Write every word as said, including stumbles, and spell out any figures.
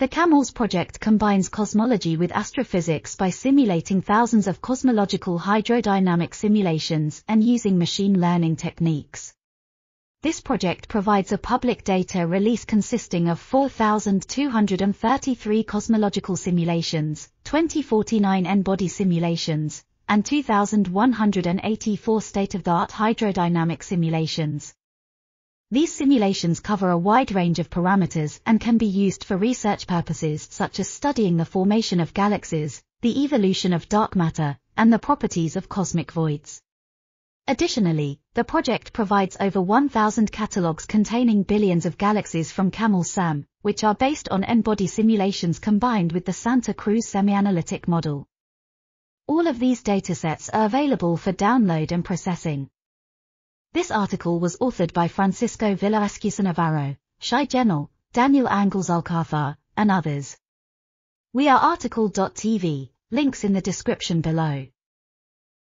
The CAMELS project combines cosmology with astrophysics by simulating thousands of cosmological hydrodynamic simulations and using machine learning techniques. This project provides a public data release consisting of four thousand two hundred thirty-three cosmological simulations, two thousand forty-nine n-body simulations, and two thousand one hundred eighty-four state-of-the-art hydrodynamic simulations. These simulations cover a wide range of parameters and can be used for research purposes such as studying the formation of galaxies, the evolution of dark matter, and the properties of cosmic voids. Additionally, the project provides over one thousand catalogues containing billions of galaxies from CAMELS-SAM, which are based on n-body simulations combined with the Santa Cruz semi-analytic model. All of these datasets are available for download and processing. This article was authored by Francisco Villaescusa-Navarro, Shy Genel, Daniel Anglés-Alcázar, and others. We are article dot T V, links in the description below.